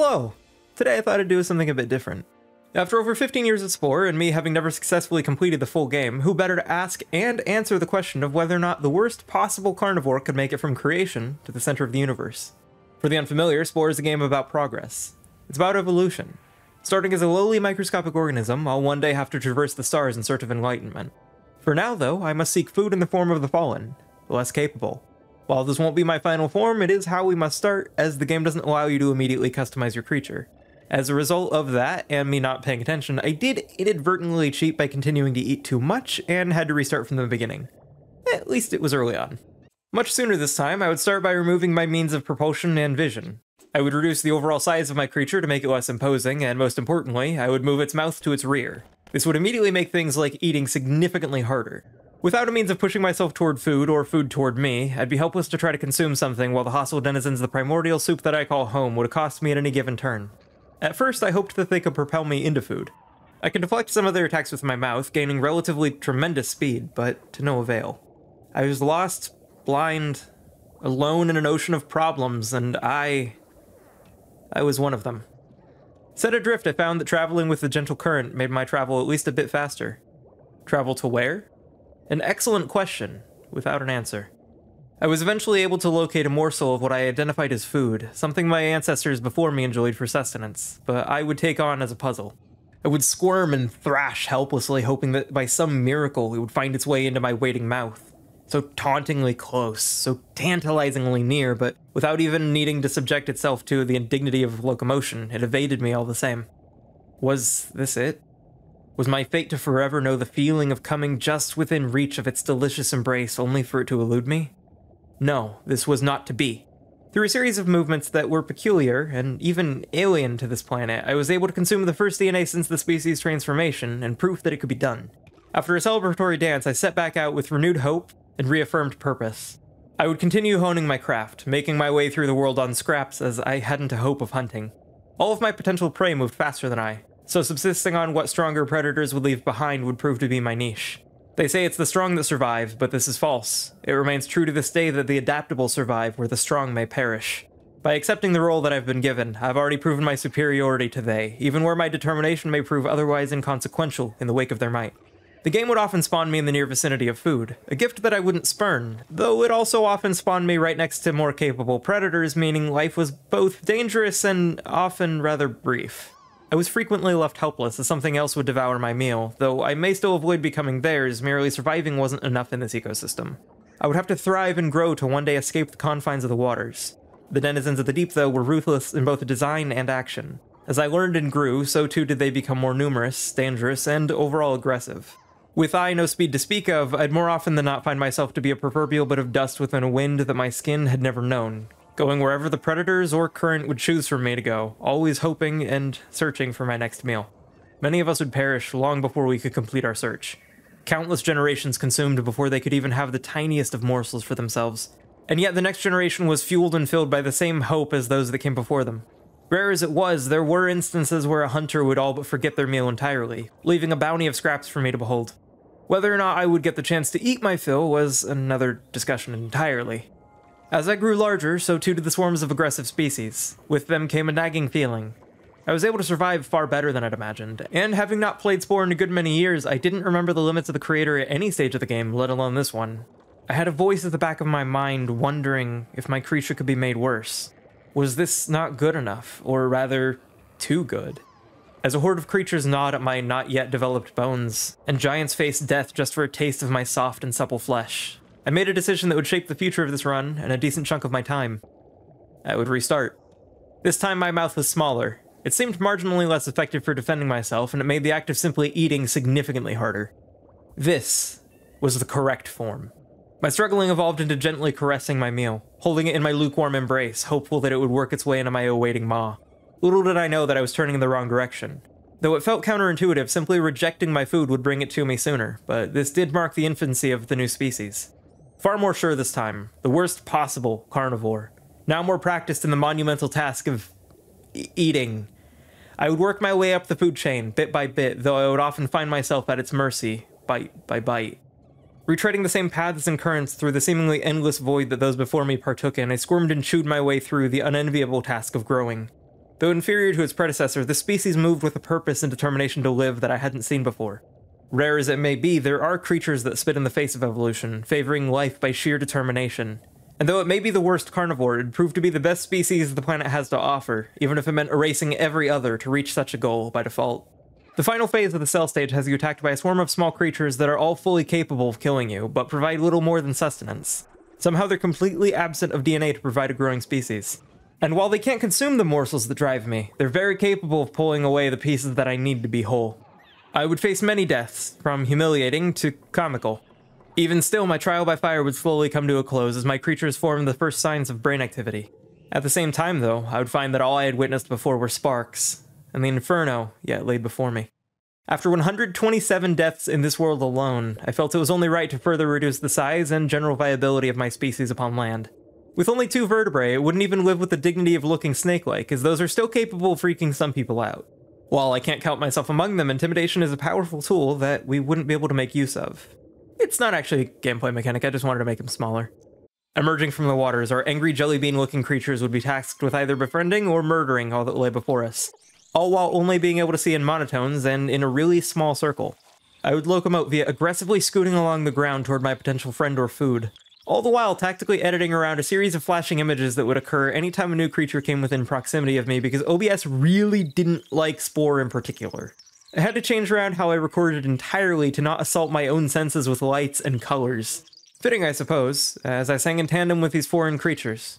Hello! Today I thought I'd do something a bit different. After over 15 years at Spore, and me having never successfully completed the full game, who better to ask and answer the question of whether or not the worst possible carnivore could make it from creation to the center of the universe. For the unfamiliar, Spore is a game about progress. It's about evolution. Starting as a lowly microscopic organism, I'll one day have to traverse the stars in search of enlightenment. For now, though, I must seek food in the form of the fallen, the less capable. While this won't be my final form, it is how we must start, as the game doesn't allow you to immediately customize your creature. As a result of that, and me not paying attention, I did inadvertently cheat by continuing to eat too much, and had to restart from the beginning. At least it was early on. Much sooner this time, I would start by removing my means of propulsion and vision. I would reduce the overall size of my creature to make it less imposing, and most importantly, I would move its mouth to its rear. This would immediately make things like eating significantly harder. Without a means of pushing myself toward food, or food toward me, I'd be helpless to try to consume something while the hostile denizens of the primordial soup that I call home would accost me at any given turn. At first, I hoped that they could propel me into food. I could deflect some of their attacks with my mouth, gaining relatively tremendous speed, but to no avail. I was lost, blind, alone in an ocean of problems, and I was one of them. Set adrift, I found that traveling with the gentle current made my travel at least a bit faster. Travel to where? An excellent question, without an answer. I was eventually able to locate a morsel of what I identified as food, something my ancestors before me enjoyed for sustenance, but I would take on as a puzzle. I would squirm and thrash helplessly, hoping that by some miracle it would find its way into my waiting mouth. So tauntingly close, so tantalizingly near, but without even needing to subject itself to the indignity of locomotion, it evaded me all the same. Was this it? Was my fate to forever know the feeling of coming just within reach of its delicious embrace, only for it to elude me? No, this was not to be. Through a series of movements that were peculiar, and even alien to this planet, I was able to consume the first DNA since the species' transformation, and proof that it could be done. After a celebratory dance, I set back out with renewed hope and reaffirmed purpose. I would continue honing my craft, making my way through the world on scraps as I hadn't a hope of hunting. All of my potential prey moved faster than I, so subsisting on what stronger predators would leave behind would prove to be my niche. They say it's the strong that survive, but this is false. It remains true to this day that the adaptable survive where the strong may perish. By accepting the role that I've been given, I've already proven my superiority to they, even where my determination may prove otherwise inconsequential in the wake of their might. The game would often spawn me in the near vicinity of food, a gift that I wouldn't spurn, though it also often spawned me right next to more capable predators, meaning life was both dangerous and often rather brief. I was frequently left helpless as something else would devour my meal, though I may still avoid becoming theirs, merely surviving wasn't enough in this ecosystem. I would have to thrive and grow to one day escape the confines of the waters. The denizens of the deep, though, were ruthless in both design and action. As I learned and grew, so too did they become more numerous, dangerous, and overall aggressive. With no speed to speak of, I'd more often than not find myself to be a proverbial bit of dust within a wind that my skin had never known. Going wherever the predators or current would choose for me to go, always hoping and searching for my next meal. Many of us would perish long before we could complete our search. Countless generations consumed before they could even have the tiniest of morsels for themselves. And yet the next generation was fueled and filled by the same hope as those that came before them. Rare as it was, there were instances where a hunter would all but forget their meal entirely, leaving a bounty of scraps for me to behold. Whether or not I would get the chance to eat my fill was another discussion entirely. As I grew larger, so too did the swarms of aggressive species. With them came a nagging feeling. I was able to survive far better than I'd imagined, and having not played Spore in a good many years, I didn't remember the limits of the creator at any stage of the game, let alone this one. I had a voice at the back of my mind wondering if my creature could be made worse. Was this not good enough, or rather, too good? As a horde of creatures gnawed at my not yet developed bones, and giants faced death just for a taste of my soft and supple flesh, I made a decision that would shape the future of this run, and a decent chunk of my time. I would restart. This time my mouth was smaller. It seemed marginally less effective for defending myself, and it made the act of simply eating significantly harder. This was the correct form. My struggling evolved into gently caressing my meal, holding it in my lukewarm embrace, hopeful that it would work its way into my awaiting maw. Little did I know that I was turning in the wrong direction. Though it felt counterintuitive, simply rejecting my food would bring it to me sooner, but this did mark the infancy of the new species. Far more sure this time, the worst possible carnivore, now more practiced in the monumental task of eating. I would work my way up the food chain, bit by bit, though I would often find myself at its mercy, bite by bite. Retreading the same paths and currents through the seemingly endless void that those before me partook in, I squirmed and chewed my way through the unenviable task of growing. Though inferior to its predecessor, this species moved with a purpose and determination to live that I hadn't seen before. Rare as it may be, there are creatures that spit in the face of evolution, favoring life by sheer determination. And though it may be the worst carnivore, it proved to be the best species the planet has to offer, even if it meant erasing every other to reach such a goal by default. The final phase of the cell stage has you attacked by a swarm of small creatures that are all fully capable of killing you, but provide little more than sustenance. Somehow they're completely absent of DNA to provide a growing species. And while they can't consume the morsels that drive me, they're very capable of pulling away the pieces that I need to be whole. I would face many deaths, from humiliating to comical. Even still, my trial by fire would slowly come to a close as my creatures formed the first signs of brain activity. At the same time, though, I would find that all I had witnessed before were sparks, and the inferno yet lay before me. After 127 deaths in this world alone, I felt it was only right to further reduce the size and general viability of my species upon land. With only 2 vertebrae, it wouldn't even live with the dignity of looking snake-like, as those are still capable of freaking some people out. While I can't count myself among them, intimidation is a powerful tool that we wouldn't be able to make use of. It's not actually a gameplay mechanic, I just wanted to make them smaller. Emerging from the waters, our angry jelly bean looking creatures would be tasked with either befriending or murdering all that lay before us, all while only being able to see in monotones and in a really small circle. I would locomote via aggressively scooting along the ground toward my potential friend or food, all the while tactically editing around a series of flashing images that would occur anytime a new creature came within proximity of me because OBS really didn't like Spore in particular. I had to change around how I recorded entirely to not assault my own senses with lights and colors. Fitting, I suppose, as I sang in tandem with these foreign creatures.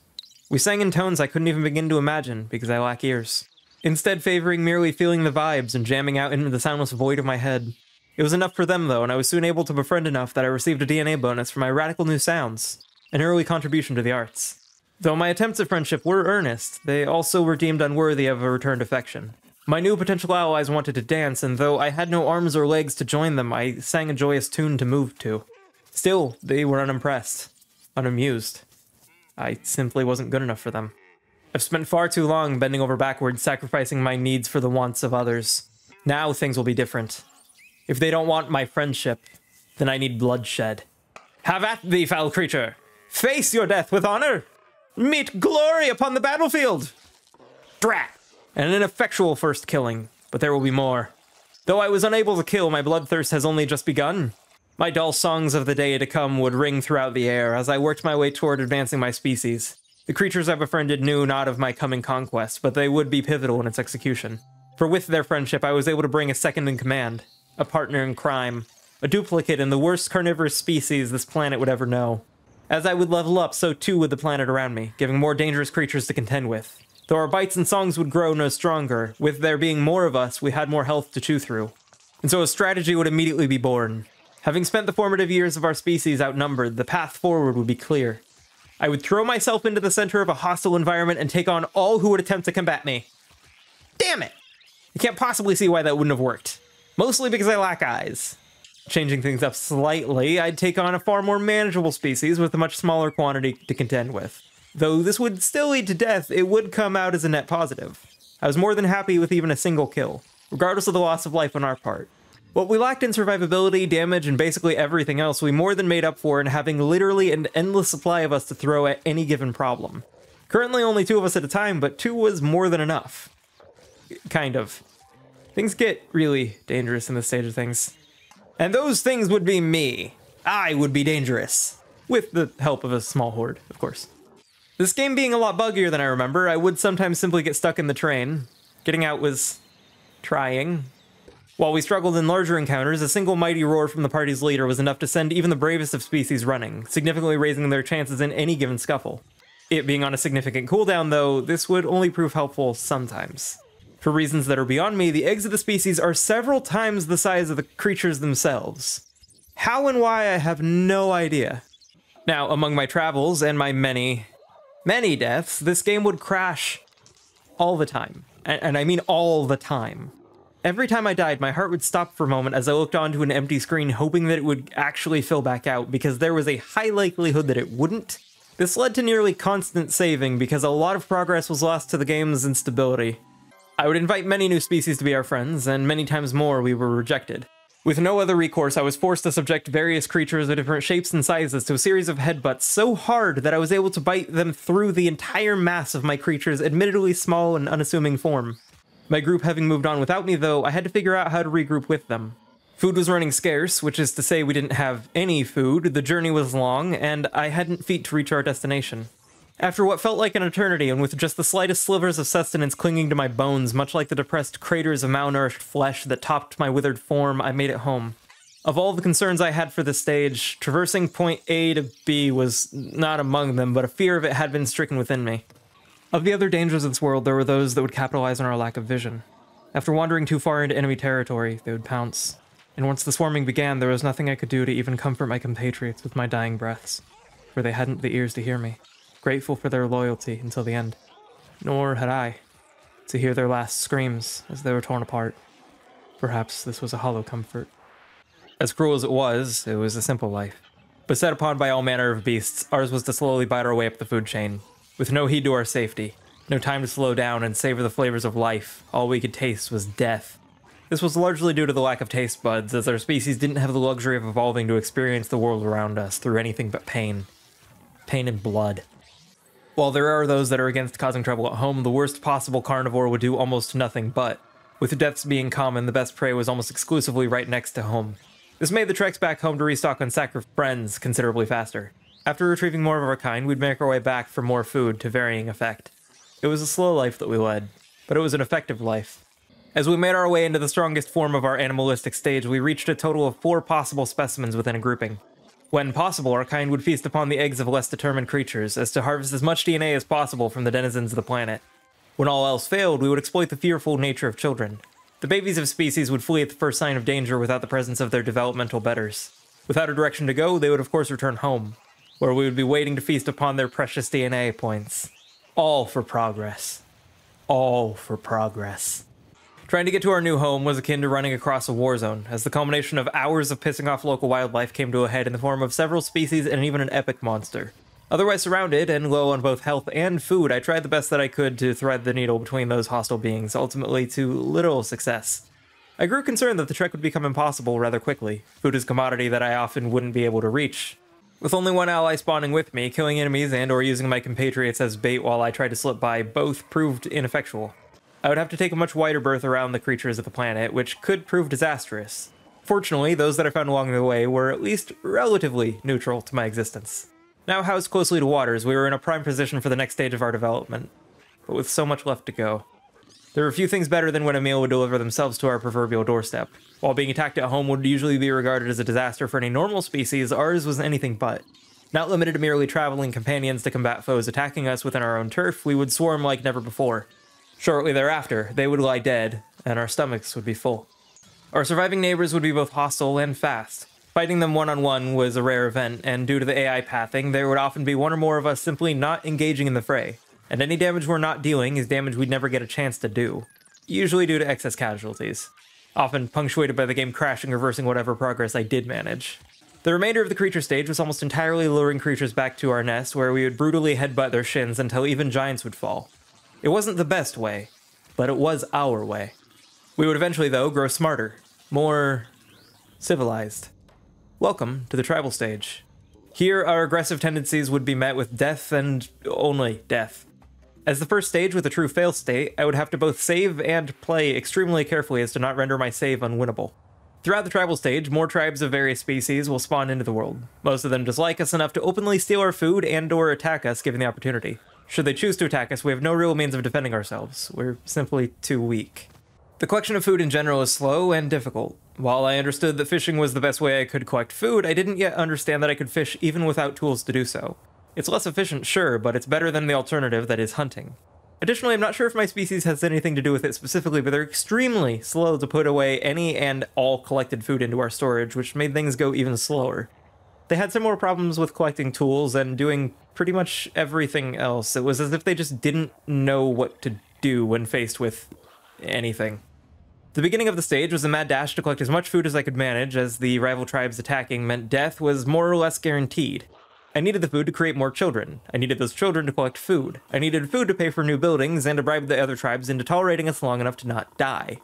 We sang in tones I couldn't even begin to imagine, because I lack ears. Instead favoring merely feeling the vibes and jamming out into the soundless void of my head. It was enough for them, though, and I was soon able to befriend enough that I received a DNA bonus for my radical new sounds, an early contribution to the arts. Though my attempts at friendship were earnest, they also were deemed unworthy of a returned affection. My new potential allies wanted to dance, and though I had no arms or legs to join them, I sang a joyous tune to move to. Still, they were unimpressed, unamused. I simply wasn't good enough for them. I've spent far too long bending over backwards, sacrificing my needs for the wants of others. Now things will be different. If they don't want my friendship, then I need bloodshed. Have at thee, foul creature! Face your death with honor! Meet glory upon the battlefield! Drat! And an effectual first killing, but there will be more. Though I was unable to kill, my bloodthirst has only just begun. My dull songs of the day to come would ring throughout the air as I worked my way toward advancing my species. The creatures I befriended knew not of my coming conquest, but they would be pivotal in its execution. For with their friendship, I was able to bring a second in command, a partner in crime, a duplicate in the worst carnivorous species this planet would ever know. As I would level up, so too would the planet around me, giving more dangerous creatures to contend with. Though our bites and songs would grow no stronger, with there being more of us, we had more health to chew through. And so a strategy would immediately be born. Having spent the formative years of our species outnumbered, the path forward would be clear. I would throw myself into the center of a hostile environment and take on all who would attempt to combat me. Damn it! I can't possibly see why that wouldn't have worked. Mostly because I lack eyes. Changing things up slightly, I'd take on a far more manageable species with a much smaller quantity to contend with. Though this would still lead to death, it would come out as a net positive. I was more than happy with even a single kill, regardless of the loss of life on our part. What we lacked in survivability, damage, and basically everything else, we more than made up for in having literally an endless supply of us to throw at any given problem. Currently only 2 of us at a time, but 2 was more than enough. Kind of. Things get really dangerous in this stage of things. And those things would be me. I would be dangerous. With the help of a small horde, of course. This game being a lot buggier than I remember, I would sometimes simply get stuck in the terrain. Getting out was trying. While we struggled in larger encounters, a single mighty roar from the party's leader was enough to send even the bravest of species running, significantly raising their chances in any given scuffle. It being on a significant cooldown, though, this would only prove helpful sometimes. For reasons that are beyond me, the eggs of the species are several times the size of the creatures themselves. How and why, I have no idea. Now, among my travels and my many deaths, this game would crash all the time, and I mean all the time. Every time I died, my heart would stop for a moment as I looked onto an empty screen, hoping that it would actually fill back out, because there was a high likelihood that it wouldn't. This led to nearly constant saving, because a lot of progress was lost to the game's instability. I would invite many new species to be our friends, and many times more we were rejected. With no other recourse, I was forced to subject various creatures of different shapes and sizes to a series of headbutts so hard that I was able to bite them through the entire mass of my creature's admittedly small and unassuming form. My group having moved on without me, though, I had to figure out how to regroup with them. Food was running scarce, which is to say we didn't have any food, the journey was long, and I hadn't feet to reach our destination. After what felt like an eternity, and with just the slightest slivers of sustenance clinging to my bones, much like the depressed craters of malnourished flesh that topped my withered form, I made it home. Of all the concerns I had for this stage, traversing point A to B was not among them, but a fear of it had been stricken within me. Of the other dangers of this world, there were those that would capitalize on our lack of vision. After wandering too far into enemy territory, they would pounce. And once the swarming began, there was nothing I could do to even comfort my compatriots with my dying breaths, for they hadn't the ears to hear me. Grateful for their loyalty until the end. Nor had I to hear their last screams as they were torn apart. Perhaps this was a hollow comfort. As cruel as it was a simple life. Beset upon by all manner of beasts, ours was to slowly bite our way up the food chain, with no heed to our safety, no time to slow down and savor the flavors of life. All we could taste was death. This was largely due to the lack of taste buds, as our species didn't have the luxury of evolving to experience the world around us through anything but pain. Pain and blood. While there are those that are against causing trouble at home, the worst possible carnivore would do almost nothing but. With deaths being common, the best prey was almost exclusively right next to home. This made the treks back home to restock on sacrificed friends considerably faster. After retrieving more of our kind, we'd make our way back for more food to varying effect. It was a slow life that we led, but it was an effective life. As we made our way into the strongest form of our animalistic stage, we reached a total of 4 possible specimens within a grouping. When possible, our kind would feast upon the eggs of less determined creatures, as to harvest as much DNA as possible from the denizens of the planet. When all else failed, we would exploit the fearful nature of children. The babies of species would flee at the first sign of danger without the presence of their developmental betters. Without a direction to go, they would of course return home, where we would be waiting to feast upon their precious DNA points. All for progress. All for progress. Trying to get to our new home was akin to running across a war zone, as the culmination of hours of pissing off local wildlife came to a head in the form of several species and even an epic monster. Otherwise surrounded and low on both health and food, I tried the best that I could to thread the needle between those hostile beings, ultimately to little success. I grew concerned that the trek would become impossible rather quickly. Food is a commodity that I often wouldn't be able to reach. With only one ally spawning with me, killing enemies and or using my compatriots as bait while I tried to slip by both proved ineffectual. I would have to take a much wider berth around the creatures of the planet, which could prove disastrous. Fortunately, those that I found along the way were at least relatively neutral to my existence. Now housed closely to waters, we were in a prime position for the next stage of our development, but with so much left to go. There were few things better than when a meal would deliver themselves to our proverbial doorstep. While being attacked at home would usually be regarded as a disaster for any normal species, ours was anything but. Not limited to merely traveling companions to combat foes attacking us within our own turf, we would swarm like never before. Shortly thereafter, they would lie dead, and our stomachs would be full. Our surviving neighbors would be both hostile and fast. Fighting them one-on-one was a rare event, and due to the AI pathing, there would often be one or more of us simply not engaging in the fray, and any damage we're not dealing is damage we'd never get a chance to do, usually due to excess casualties, often punctuated by the game crashing, reversing whatever progress I did manage. The remainder of the creature stage was almost entirely luring creatures back to our nest, where we would brutally headbutt their shins until even giants would fall. It wasn't the best way, but it was our way. We would eventually, though, grow smarter, more civilized. Welcome to the tribal stage. Here, our aggressive tendencies would be met with death and only death. As the first stage with a true fail state, I would have to both save and play extremely carefully as to not render my save unwinnable. Throughout the tribal stage, more tribes of various species will spawn into the world. Most of them dislike us enough to openly steal our food and or attack us given the opportunity. Should they choose to attack us, we have no real means of defending ourselves. We're simply too weak. The collection of food in general is slow and difficult. While I understood that fishing was the best way I could collect food, I didn't yet understand that I could fish even without tools to do so. It's less efficient, sure, but it's better than the alternative that is hunting. Additionally, I'm not sure if my species has anything to do with it specifically, but they're extremely slow to put away any and all collected food into our storage, which made things go even slower. They had similar problems with collecting tools and doing pretty much everything else. It was as if they just didn't know what to do when faced with anything. The beginning of the stage was a mad dash to collect as much food as I could manage, as the rival tribes attacking meant death was more or less guaranteed. I needed the food to create more children. I needed those children to collect food. I needed food to pay for new buildings and to bribe the other tribes into tolerating us long enough to not die.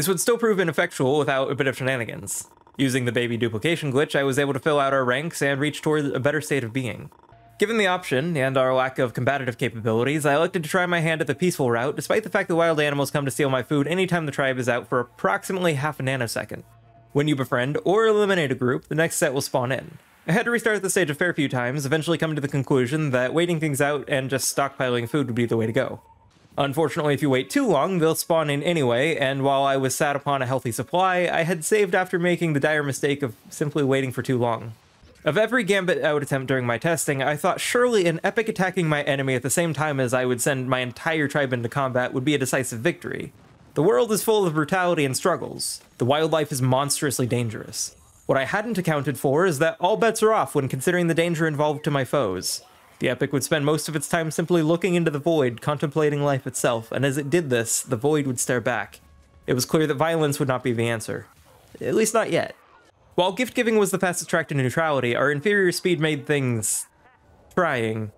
This would still prove ineffectual without a bit of shenanigans. Using the baby duplication glitch, I was able to fill out our ranks and reach toward a better state of being. Given the option, and our lack of combative capabilities, I elected to try my hand at the peaceful route, despite the fact that wild animals come to steal my food anytime the tribe is out for approximately half a nanosecond. When you befriend or eliminate a group, the next set will spawn in. I had to restart the stage a fair few times, eventually coming to the conclusion that waiting things out and just stockpiling food would be the way to go. Unfortunately, if you wait too long, they'll spawn in anyway, and while I was sat upon a healthy supply, I had saved after making the dire mistake of simply waiting for too long. Of every gambit I would attempt during my testing, I thought surely an epic attacking my enemy at the same time as I would send my entire tribe into combat would be a decisive victory. The world is full of brutality and struggles. The wildlife is monstrously dangerous. What I hadn't accounted for is that all bets are off when considering the danger involved to my foes. The epic would spend most of its time simply looking into the void, contemplating life itself, and as it did this, the void would stare back. It was clear that violence would not be the answer. At least not yet. While gift-giving was the fastest track to neutrality, our inferior speed made things... trying.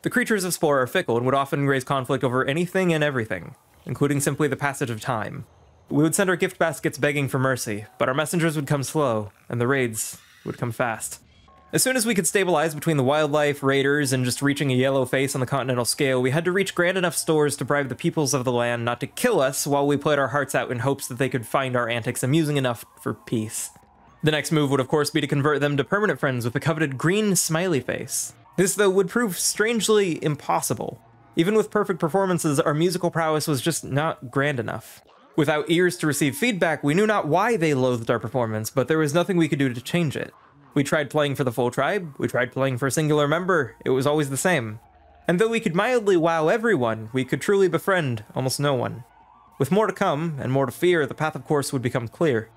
The creatures of Spore are fickle and would often raise conflict over anything and everything, including simply the passage of time. We would send our gift baskets begging for mercy, but our messengers would come slow, and the raids would come fast. As soon as we could stabilize between the wildlife, raiders, and just reaching a yellow face on the continental scale, we had to reach grand enough stores to bribe the peoples of the land not to kill us while we played our hearts out in hopes that they could find our antics amusing enough for peace. The next move would of course be to convert them to permanent friends with the coveted green smiley face. This though would prove strangely impossible. Even with perfect performances, our musical prowess was just not grand enough. Without ears to receive feedback, we knew not why they loathed our performance, but there was nothing we could do to change it. We tried playing for the full tribe, we tried playing for a singular member, it was always the same. And though we could mildly wow everyone, we could truly befriend almost no one. With more to come, and more to fear, the path of course would become clear.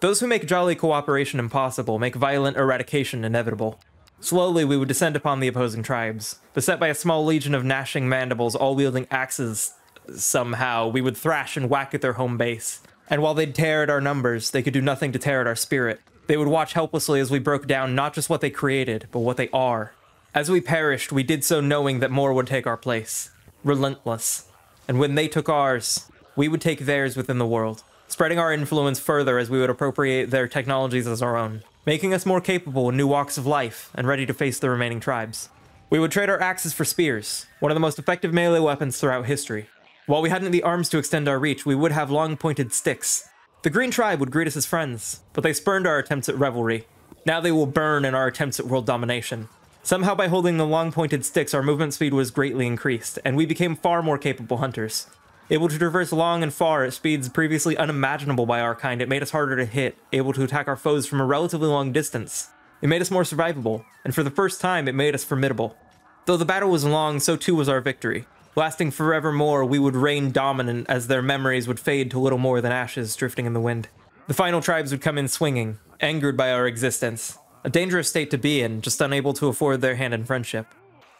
Those who make jolly cooperation impossible make violent eradication inevitable. Slowly we would descend upon the opposing tribes. Beset by a small legion of gnashing mandibles all wielding axes, somehow, we would thrash and whack at their home base. And while they'd tear at our numbers, they could do nothing to tear at our spirit. They would watch helplessly as we broke down not just what they created, but what they are. As we perished, we did so knowing that more would take our place. Relentless. And when they took ours, we would take theirs within the world, spreading our influence further as we would appropriate their technologies as our own, making us more capable in new walks of life and ready to face the remaining tribes. We would trade our axes for spears, one of the most effective melee weapons throughout history. While we hadn't the arms to extend our reach, we would have long pointed sticks. The green tribe would greet us as friends, but they spurned our attempts at revelry. Now they will burn in our attempts at world domination. Somehow by holding the long pointed sticks, our movement speed was greatly increased, and we became far more capable hunters. Able to traverse long and far at speeds previously unimaginable by our kind, it made us harder to hit, able to attack our foes from a relatively long distance. It made us more survivable, and for the first time, it made us formidable. Though the battle was long, so too was our victory. Lasting forevermore, we would reign dominant as their memories would fade to little more than ashes drifting in the wind. The final tribes would come in swinging, angered by our existence. A dangerous state to be in, just unable to afford their hand in friendship.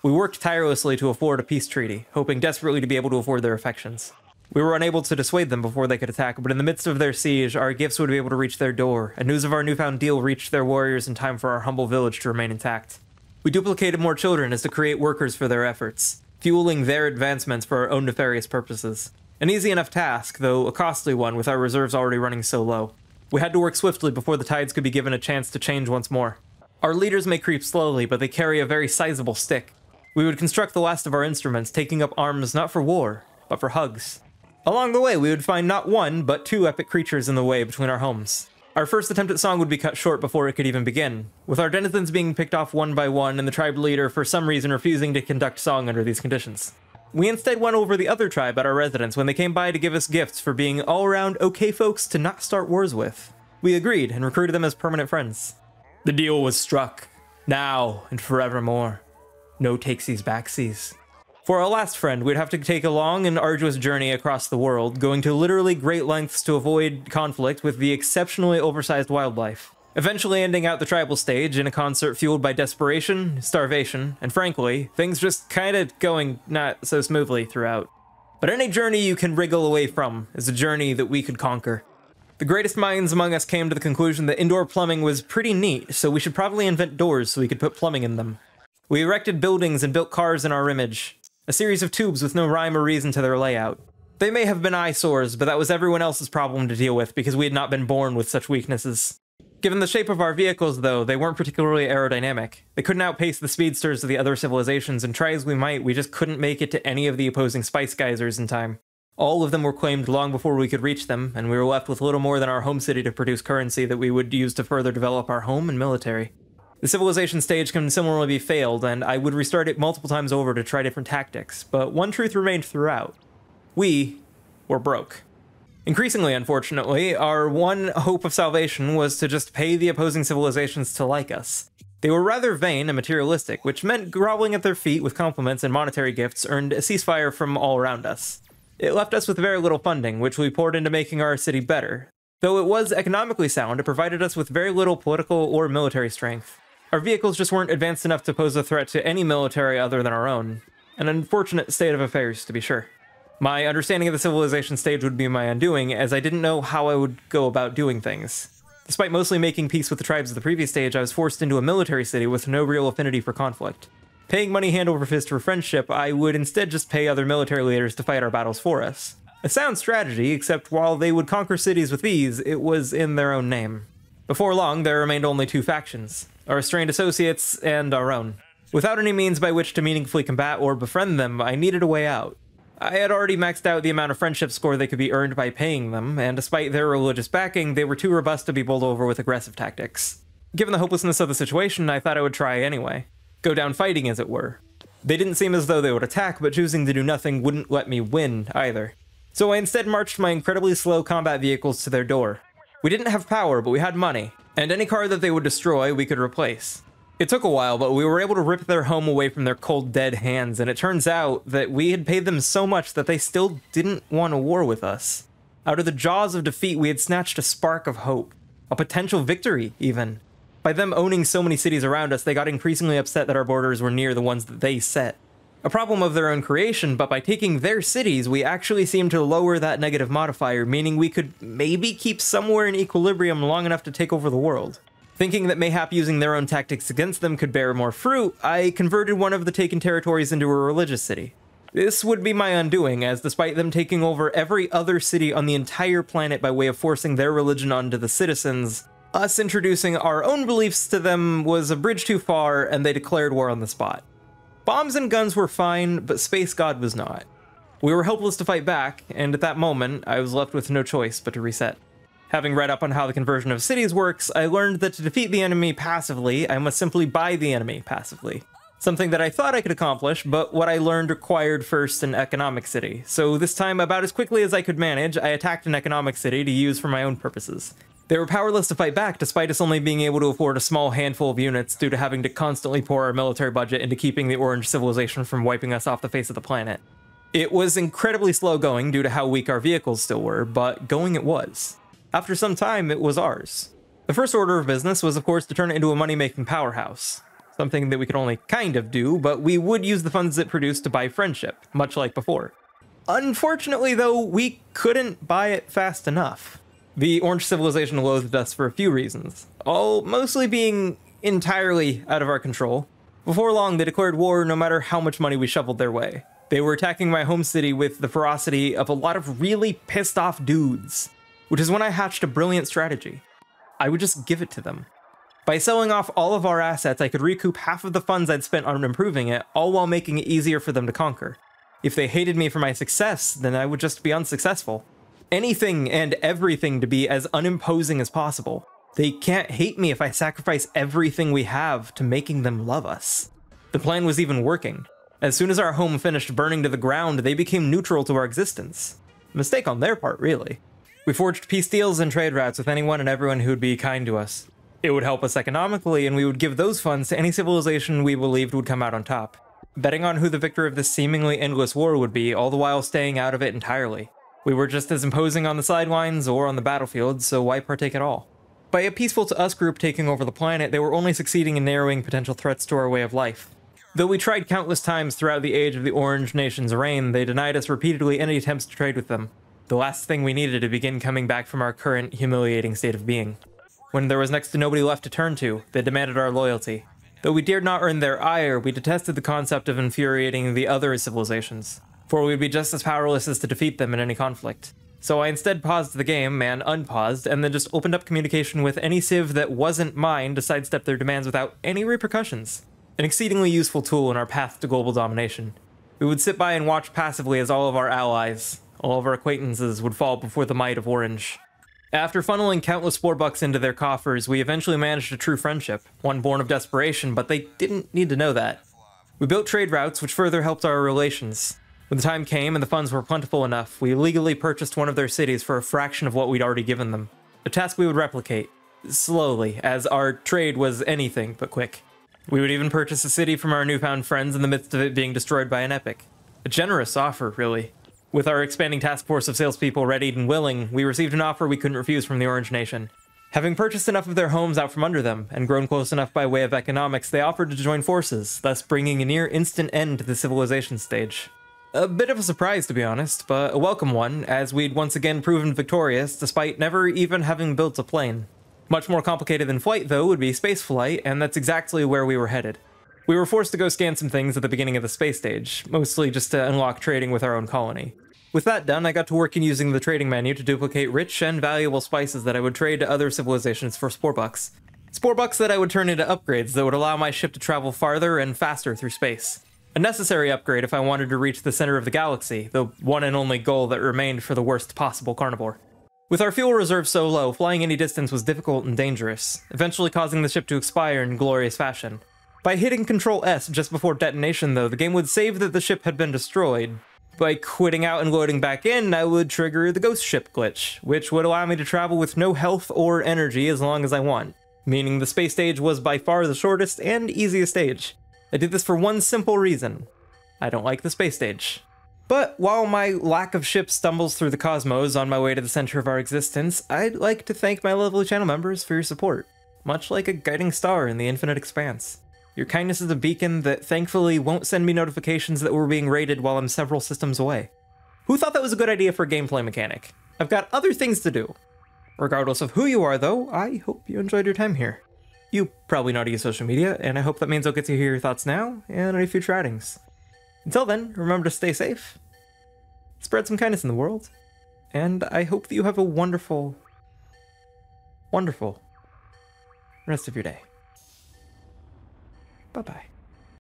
We worked tirelessly to afford a peace treaty, hoping desperately to be able to afford their affections. We were unable to dissuade them before they could attack, but in the midst of their siege, our gifts would be able to reach their door, and news of our newfound deal reached their warriors in time for our humble village to remain intact. We duplicated more children as to create workers for their efforts, fueling their advancements for our own nefarious purposes. An easy enough task, though a costly one with our reserves already running so low. We had to work swiftly before the tides could be given a chance to change once more. Our leaders may creep slowly, but they carry a very sizable stick. We would construct the last of our instruments, taking up arms not for war, but for hugs. Along the way, we would find not one, but two epic creatures in the way between our homes. Our first attempt at song would be cut short before it could even begin, with our denizens being picked off one by one and the tribe leader for some reason refusing to conduct song under these conditions. We instead went over the other tribe at our residence when they came by to give us gifts for being all-around okay folks to not start wars with. We agreed and recruited them as permanent friends. The deal was struck, now and forevermore. No takesies backsies. For our last friend, we'd have to take a long and arduous journey across the world, going to literally great lengths to avoid conflict with the exceptionally oversized wildlife, eventually ending out the tribal stage in a concert fueled by desperation, starvation, and frankly, things just kinda going not so smoothly throughout. But any journey you can wriggle away from is a journey that we could conquer. The greatest minds among us came to the conclusion that indoor plumbing was pretty neat, so we should probably invent doors so we could put plumbing in them. We erected buildings and built cars in our image, a series of tubes with no rhyme or reason to their layout. They may have been eyesores, but that was everyone else's problem to deal with because we had not been born with such weaknesses. Given the shape of our vehicles, though, they weren't particularly aerodynamic. They couldn't outpace the speedsters of the other civilizations, and try as we might, we just couldn't make it to any of the opposing spice geysers in time. All of them were claimed long before we could reach them, and we were left with little more than our home city to produce currency that we would use to further develop our home and military. The civilization stage can similarly be failed, and I would restart it multiple times over to try different tactics, but one truth remained throughout. We were broke. Increasingly, unfortunately, our one hope of salvation was to just pay the opposing civilizations to like us. They were rather vain and materialistic, which meant groveling at their feet with compliments and monetary gifts earned a ceasefire from all around us. It left us with very little funding, which we poured into making our city better. Though it was economically sound, it provided us with very little political or military strength. Our vehicles just weren't advanced enough to pose a threat to any military other than our own. An unfortunate state of affairs, to be sure. My understanding of the civilization stage would be my undoing, as I didn't know how I would go about doing things. Despite mostly making peace with the tribes of the previous stage, I was forced into a military city with no real affinity for conflict. Paying money hand over fist for friendship, I would instead just pay other military leaders to fight our battles for us. A sound strategy, except while they would conquer cities with ease, it was in their own name. Before long, there remained only two factions, our estranged associates and our own. Without any means by which to meaningfully combat or befriend them, I needed a way out. I had already maxed out the amount of friendship score they could be earned by paying them, and despite their religious backing, they were too robust to be bowled over with aggressive tactics. Given the hopelessness of the situation, I thought I would try anyway. Go down fighting, as it were. They didn't seem as though they would attack, but choosing to do nothing wouldn't let me win, either. So I instead marched my incredibly slow combat vehicles to their door. We didn't have power, but we had money, and any car that they would destroy, we could replace. It took a while, but we were able to rip their home away from their cold, dead hands, and it turns out that we had paid them so much that they still didn't want a war with us. Out of the jaws of defeat, we had snatched a spark of hope. A potential victory, even. By them owning so many cities around us, they got increasingly upset that our borders were near the ones that they set. A problem of their own creation, but by taking their cities, we actually seemed to lower that negative modifier, meaning we could maybe keep somewhere in equilibrium long enough to take over the world. Thinking that mayhap using their own tactics against them could bear more fruit, I converted one of the taken territories into a religious city. This would be my undoing, as despite them taking over every other city on the entire planet by way of forcing their religion onto the citizens, us introducing our own beliefs to them was a bridge too far, and they declared war on the spot. Bombs and guns were fine, but Space God was not. We were helpless to fight back, and at that moment, I was left with no choice but to reset. Having read up on how the conversion of cities works, I learned that to defeat the enemy passively, I must simply buy the enemy passively. Something that I thought I could accomplish, but what I learned required first an economic city. So this time, about as quickly as I could manage, I attacked an economic city to use for my own purposes. They were powerless to fight back, despite us only being able to afford a small handful of units due to having to constantly pour our military budget into keeping the orange civilization from wiping us off the face of the planet. It was incredibly slow going due to how weak our vehicles still were, but going it was. After some time, it was ours. The first order of business was, of course, to turn it into a money-making powerhouse. Something that we could only kind of do, but we would use the funds it produced to buy friendship, much like before. Unfortunately, though, we couldn't buy it fast enough. The Orange Civilization loathed us for a few reasons, all mostly being entirely out of our control. Before long, they declared war no matter how much money we shoveled their way. They were attacking my home city with the ferocity of a lot of really pissed-off dudes. Which is when I hatched a brilliant strategy. I would just give it to them. By selling off all of our assets, I could recoup half of the funds I'd spent on improving it, all while making it easier for them to conquer. If they hated me for my success, then I would just be unsuccessful. Anything and everything to be as unimposing as possible. They can't hate me if I sacrifice everything we have to making them love us. The plan was even working. As soon as our home finished burning to the ground, they became neutral to our existence. A mistake on their part, really. We forged peace deals and trade routes with anyone and everyone who would be kind to us. It would help us economically, and we would give those funds to any civilization we believed would come out on top, betting on who the victor of this seemingly endless war would be, all the while staying out of it entirely. We were just as imposing on the sidelines or on the battlefield, so why partake at all? By a peaceful to us group taking over the planet, they were only succeeding in narrowing potential threats to our way of life. Though we tried countless times throughout the age of the Orange Nation's reign, they denied us repeatedly any attempts to trade with them. The last thing we needed to begin coming back from our current humiliating state of being. When there was next to nobody left to turn to, they demanded our loyalty. Though we dared not earn their ire, we detested the concept of infuriating the other civilizations. for we would be just as powerless as to defeat them in any conflict. So I instead paused the game and unpaused, and then just opened up communication with any civ that wasn't mine to sidestep their demands without any repercussions. An exceedingly useful tool in our path to global domination. We would sit by and watch passively as all of our allies, all of our acquaintances, would fall before the might of Orange. After funneling countless Spore bucks into their coffers, we eventually managed a true friendship, one born of desperation, but they didn't need to know that. We built trade routes, which further helped our relations. When the time came and the funds were plentiful enough, we legally purchased one of their cities for a fraction of what we'd already given them. A task we would replicate, slowly, as our trade was anything but quick. We would even purchase a city from our newfound friends in the midst of it being destroyed by an epic. A generous offer, really. With our expanding task force of salespeople ready and willing, we received an offer we couldn't refuse from the Orange Nation. Having purchased enough of their homes out from under them, and grown close enough by way of economics, they offered to join forces, thus bringing a near instant end to the civilization stage. A bit of a surprise, to be honest, but a welcome one, as we'd once again proven victorious, despite never even having built a plane. Much more complicated than flight, though, would be spaceflight, and that's exactly where we were headed. We were forced to go scan some things at the beginning of the space stage, mostly just to unlock trading with our own colony. With that done, I got to work in using the trading menu to duplicate rich and valuable spices that I would trade to other civilizations for Spore bucks. Spore bucks that I would turn into upgrades that would allow my ship to travel farther and faster through space. A necessary upgrade if I wanted to reach the center of the galaxy, the one and only goal that remained for the worst possible carnivore. With our fuel reserve so low, flying any distance was difficult and dangerous, eventually causing the ship to expire in glorious fashion. By hitting Ctrl+S just before detonation, though, the game would save that the ship had been destroyed. By quitting out and loading back in, I would trigger the ghost ship glitch, which would allow me to travel with no health or energy as long as I want, meaning the space stage was by far the shortest and easiest stage. I did this for one simple reason. I don't like the space stage. But while my lack of ships stumbles through the cosmos on my way to the center of our existence, I'd like to thank my lovely channel members for your support, much like a guiding star in the infinite expanse. Your kindness is a beacon that thankfully won't send me notifications that we're being raided while I'm several systems away. Who thought that was a good idea for a gameplay mechanic? I've got other things to do. Regardless of who you are, though, I hope you enjoyed your time here. You probably know how to use social media, and I hope that means I'll get to hear your thoughts now and any future outings. Until then, remember to stay safe, spread some kindness in the world, and I hope that you have a wonderful, wonderful rest of your day. Bye-bye.